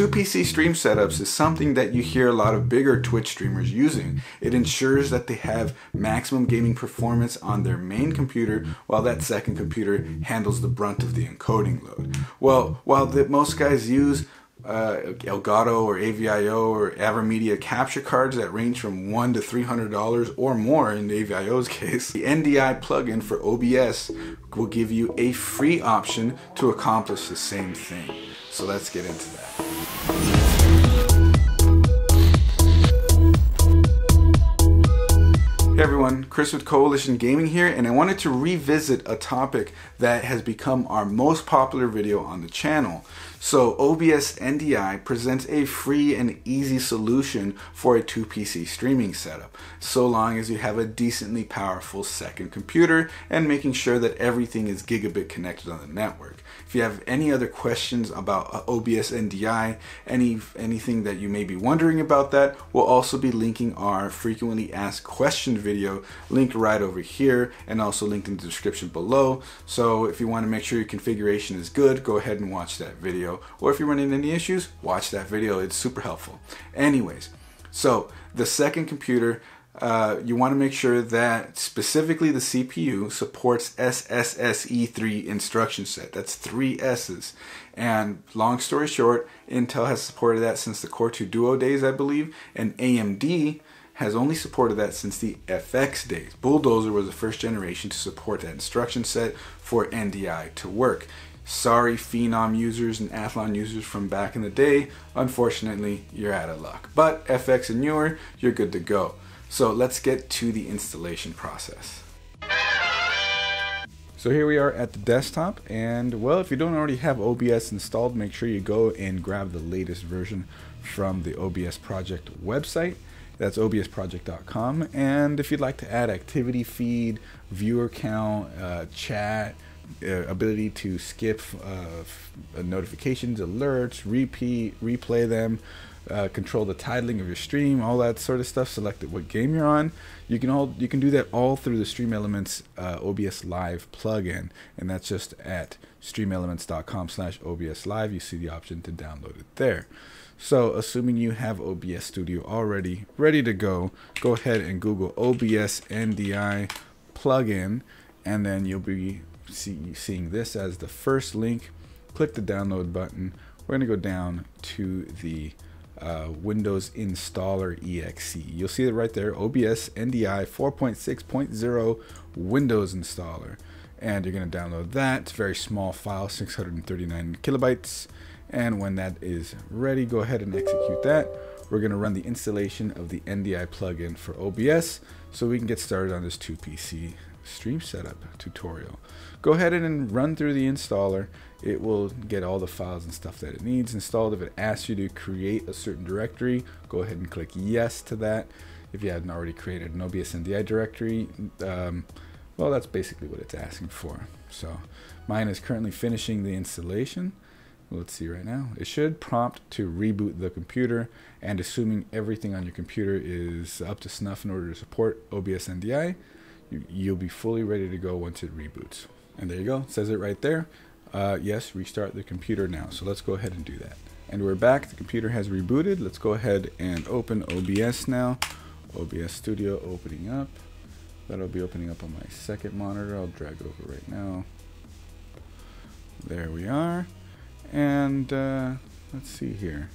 Two PC stream setups is something that you hear a lot of bigger Twitch streamers using. It ensures that they have maximum gaming performance on their main computer while that second computer handles the brunt of the encoding load. Well, while most guys use Elgato or AVIO or AverMedia capture cards that range from $1 to $300 or more in AVIO's case, the NDI plugin for OBS will give you a free option to accomplish the same thing. So let's get into that. Hey everyone, Chris with Coalition Gaming here, and I wanted to revisit a topic that has become our most popular video on the channel. So OBS NDI presents a free and easy solution for a two PC streaming setup, so long as you have a decently powerful second computer and making sure that everything is gigabit connected on the network. If you have any other questions about OBS NDI, anything that you may be wondering about that, we'll also be linking our frequently asked question video linked right over here and also linked in the description below. So if you want to make sure your configuration is good, go ahead and watch that video. Or if you're running into any issues, watch that video. It's super helpful. Anyways, so the second computer, you want to make sure that specifically the CPU supports SSSE3 instruction set. That's 3 S's. And long story short, Intel has supported that since the Core 2 Duo days, I believe, and AMD has only supported that since the FX days. Bulldozer was the first generation to support that instruction set for NDI to work. Sorry, Phenom users and Athlon users from back in the day, unfortunately, you're out of luck. But FX and newer, you're good to go. So let's get to the installation process. So here we are at the desktop, and well, if you don't already have OBS installed, make sure you go and grab the latest version from the OBS Project website. That's obsproject.com. And if you'd like to add activity feed, viewer count, chat, ability to skip notifications, alerts, replay them, control the titling of your stream, all that sort of stuff, select what game you're on. You can do that all through the StreamElements OBS Live plugin, and that's just at streamelements.com/OBS Live. You see the option to download it there. So assuming you have OBS Studio already ready to go, go ahead and Google OBS NDI plugin, and then you'll be seeing this as the first link. Click the download button. We're going to go down to the Windows Installer EXE. You'll see it right there, OBS NDI 4.6.0 Windows Installer, and you're going to download that. It's a very small file, 639 kilobytes, and when that is ready, go ahead and execute that. We're going to run the installation of the NDI plugin for OBS so we can get started on this two PC stream setup tutorial. Go ahead and run through the installer. It will get all the files and stuff that it needs installed. If it asks you to create a certain directory, go ahead and click yes to that. If you hadn't already created an OBS NDI directory, well, that's basically what it's asking for. So mine is currently finishing the installation. Let's see right now. It should prompt to reboot the computer, and assuming everything on your computer is up to snuff in order to support OBS NDI, you'll be fully ready to go once it reboots. And there you go, it says it right there. Yes, restart the computer now. So let's go ahead and do that. And we're back, the computer has rebooted. Let's go ahead and open OBS now. OBS Studio opening up. That'll be opening up on my second monitor. I'll drag it over right now. There we are. And let's see here.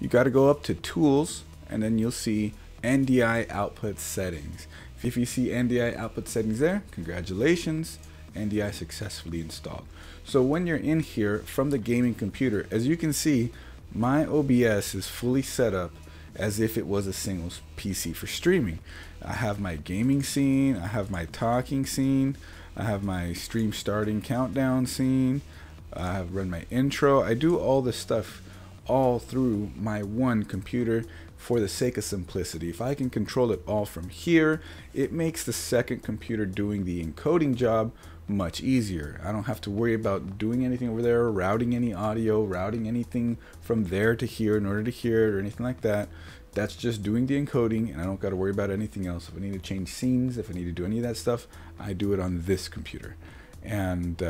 You gotta go up to Tools, and then you'll see NDI Output Settings. If you see NDI output settings there, congratulations, NDI successfully installed. So when you're in here from the gaming computer, as you can see, my OBS is fully set up as if it was a single PC for streaming. I have my gaming scene, I have my talking scene, I have my stream starting countdown scene, I have run my intro. I do all this stuff all through my one computer for the sake of simplicity. If I can control it all from here, it makes the second computer doing the encoding job much easier. I don't have to worry about doing anything over there, routing any audio, routing anything from there to here in order to hear it or anything like that. That's just doing the encoding, and I don't got to worry about anything else. If I need to change scenes, if I need to do any of that stuff, I do it on this computer. And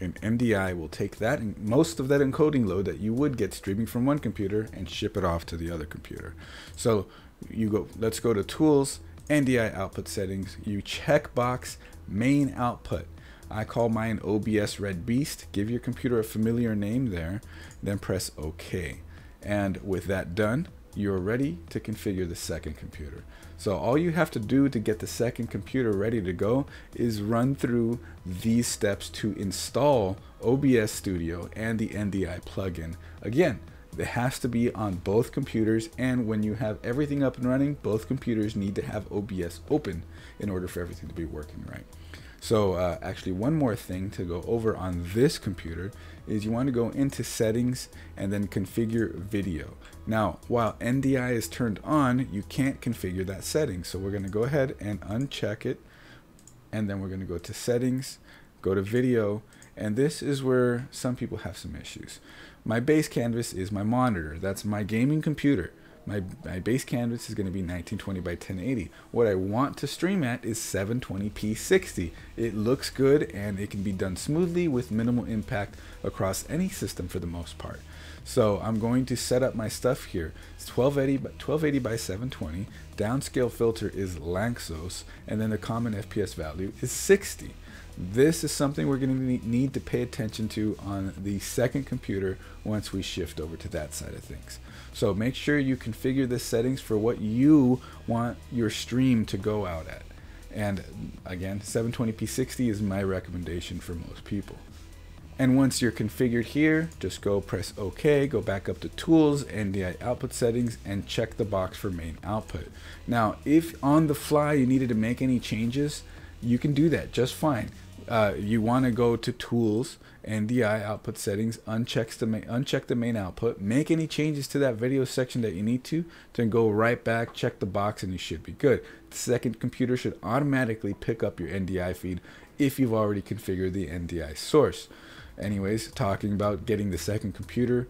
and NDI will take that and most of that encoding load that you would get streaming from one computer and ship it off to the other computer. So you go, let's go to Tools, NDI Output Settings. You check box Main Output. I call mine OBS Red Beast. Give your computer a familiar name there, then press OK. And with that done, you're ready to configure the second computer. So all you have to do to get the second computer ready to go is run through these steps to install OBS Studio and the NDI plugin. Again, it has to be on both computers, and when you have everything up and running, both computers need to have OBS open in order for everything to be working right. So actually one more thing to go over on this computer is you want to go into settings and then configure video. Now while NDI is turned on, you can't configure that setting. So we're going to go ahead and uncheck it, and then we're going to go to settings, go to video, and this is where some people have some issues. My base canvas is my monitor. That's my gaming computer. My base canvas is going to be 1920 by 1080. What I want to stream at is 720p 60. It looks good and it can be done smoothly with minimal impact across any system for the most part. So I'm going to set up my stuff here. It's 1280 by 720. Downscale filter is Lanczos, and then the common FPS value is 60. This is something we're going to need to pay attention to on the second computer once we shift over to that side of things. So make sure you configure the settings for what you want your stream to go out at. And again, 720p 60 is my recommendation for most people. And once you're configured here, just go press OK, go back up to Tools, NDI Output Settings, and check the box for Main Output. Now, if on the fly you needed to make any changes, you can do that just fine. You want to go to Tools, NDI Output Settings, uncheck the Main Output, make any changes to that video section that you need to, then go right back, check the box, and you should be good. The second computer should automatically pick up your NDI feed if you've already configured the NDI source. Anyways, talking about getting the second computer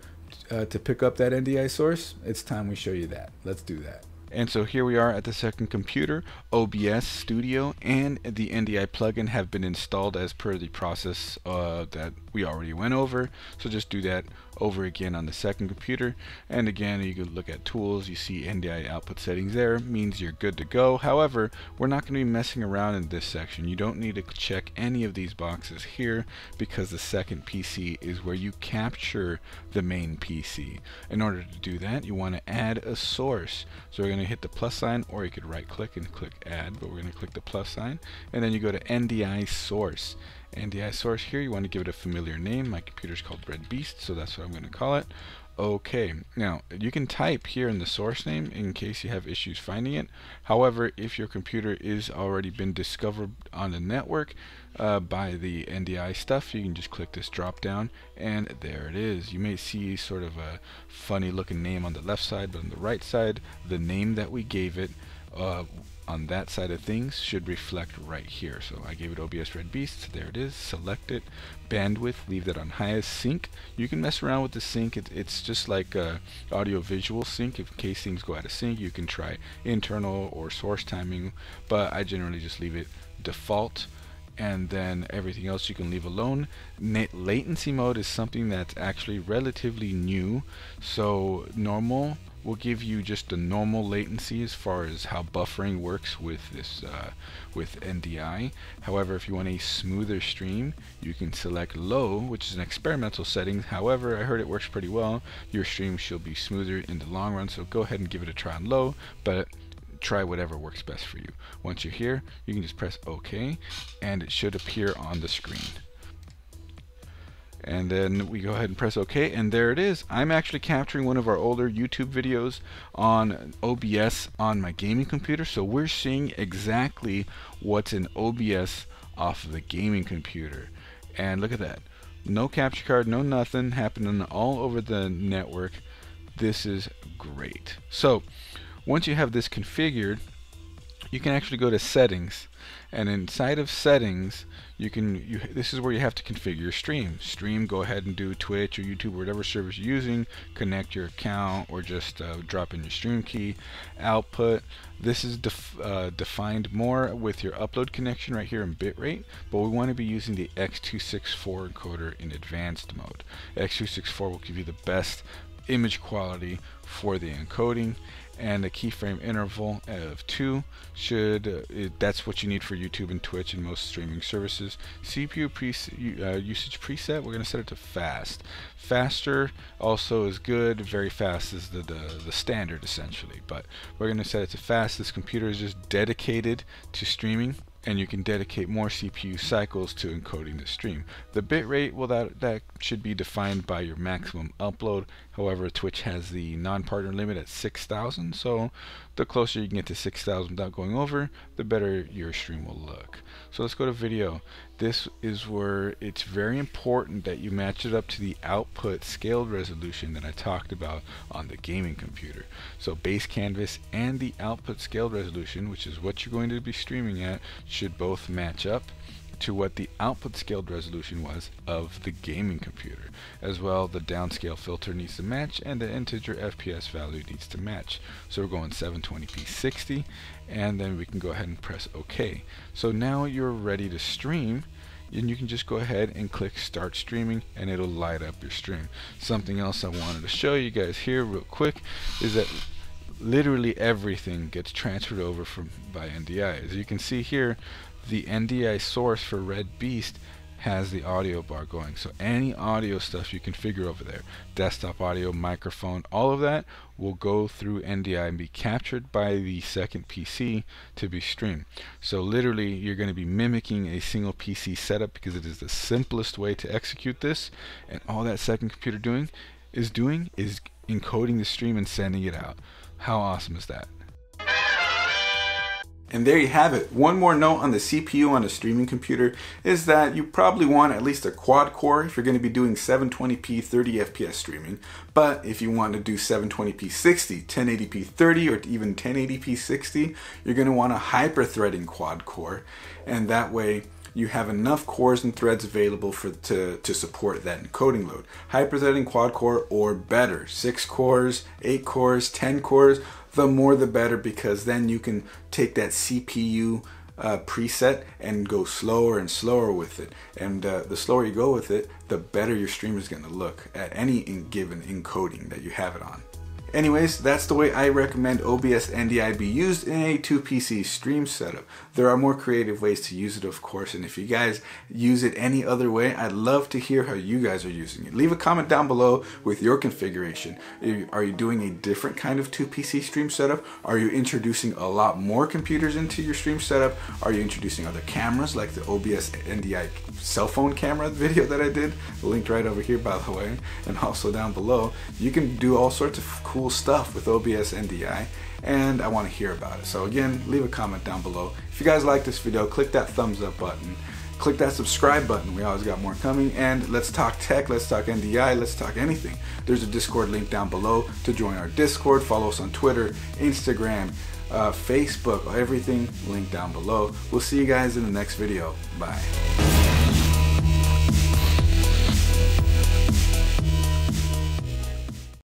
to pick up that NDI source, it's time we show you that. Let's do that. And so here we are at the second computer. OBS Studio and the NDI plugin have been installed as per the process that we already went over. So just do that over again on the second computer. And again, you can look at Tools, you see NDI Output Settings there, means you're good to go. However, we're not going to be messing around in this section. You don't need to check any of these boxes here because the second PC is where you capture the main PC. In order to do that, you want to add a source. So we're going to hit the plus sign, or you could right click and click add, but we're going to click the plus sign, and then you go to NDI source. NDI source here, you want to give it a familiar name. My computer's called Red Beast, so that's what I'm going to call it. Okay, now you can type here in the source name in case you have issues finding it. However, if your computer is already been discovered on the network by the NDI stuff, you can just click this drop down and there it is. You may see sort of a funny looking name on the left side, but on the right side, the name that we gave it on that side of things should reflect right here. So I gave it OBS Red Beast, there it is, select it, bandwidth, leave that on highest, sync. You can mess around with the sync, it's just like audio visual sync. In case things go out of sync, you can try internal or source timing, but I generally just leave it default. And then everything else you can leave alone. Latency mode is something that's actually relatively new. So normal will give you just the normal latency as far as how buffering works with this with NDI. However, if you want a smoother stream, you can select low, which is an experimental setting. However, I heard it works pretty well. Your stream should be smoother in the long run, so go ahead and give it a try on low, but try whatever works best for you. Once you're here, you can just press OK, and it should appear on the screen. And then we go ahead and press OK, and there it is. I'm actually capturing one of our older YouTube videos on OBS on my gaming computer, so we're seeing exactly what's in OBS off of the gaming computer. And look at that. No capture card, no nothing, happening all over the network. This is great. So once you have this configured, you can actually go to settings and inside of settings you can this is where you have to configure your stream. Go ahead and do Twitch or YouTube or whatever service you're using, connect your account, or just drop in your stream key. Output, this is defined more with your upload connection right here in bitrate, but we want to be using the X264 encoder in advanced mode. X264 will give you the best image quality for the encoding, and the keyframe interval of 2 should that's what you need for YouTube and Twitch and most streaming services. CPU usage preset, we're going to set it to fast. Faster also is good. Very fast is the standard essentially, but we're going to set it to fast. This computer is just dedicated to streaming, and you can dedicate more CPU cycles to encoding the stream. The bitrate, well, that should be defined by your maximum upload. However, Twitch has the non-partner limit at 6,000, so the closer you can get to 6,000 without going over, the better your stream will look. So let's go to video. This is where it's very important that you match it up to the output scaled resolution that I talked about on the gaming computer. So base canvas and the output scaled resolution, which is what you're going to be streaming at, should both match up to what the output scaled resolution was of the gaming computer. As well, the downscale filter needs to match, and the integer FPS value needs to match. So we're going 720p 60, and then we can go ahead and press OK. So now you're ready to stream, and you can just go ahead and click start streaming, and it'll light up your stream. Something else I wanted to show you guys here real quick is that literally everything gets transferred over by NDI. As you can see here, the NDI source for Red Beast has the audio bar going, so any audio stuff you configure over there, desktop audio, microphone, all of that will go through NDI and be captured by the second PC to be streamed. So literally you're going to be mimicking a single PC setup because it is the simplest way to execute this, and all that second computer is encoding the stream and sending it out. How awesome is that? And there you have it. One more note on the CPU on a streaming computer is that you probably want at least a quad core if you're going to be doing 720p 30fps streaming. But if you want to do 720p 60, 1080p 30, or even 1080p 60, you're going to want a hyper-threading quad core, and that way you have enough cores and threads available to support that encoding load. Hyper-threading quad core or better, 6 cores, 8 cores, 10 cores, the more the better, because then you can take that CPU preset and go slower and slower with it. And the slower you go with it, the better your stream is going to look at any given encoding that you have it on. Anyways, that's the way I recommend OBS NDI be used in a 2 PC stream setup. There are more creative ways to use it, of course, and if you guys use it any other way, I'd love to hear how you guys are using it. Leave a comment down below with your configuration. Are you doing a different kind of 2 PC stream setup? Are you introducing a lot more computers into your stream setup? Are you introducing other cameras like the OBS NDI cell phone camera video that I did? Linked right over here, by the way, and also down below. You can do all sorts of cool stuff with OBS NDI, and I want to hear about it. So again, leave a comment down below. If you guys like this video, click that thumbs up button, click that subscribe button. We always got more coming, and let's talk tech, let's talk NDI, let's talk anything. There's a Discord link down below to join our Discord. Follow us on Twitter, Instagram, Facebook, everything linked down below. We'll see you guys in the next video. Bye.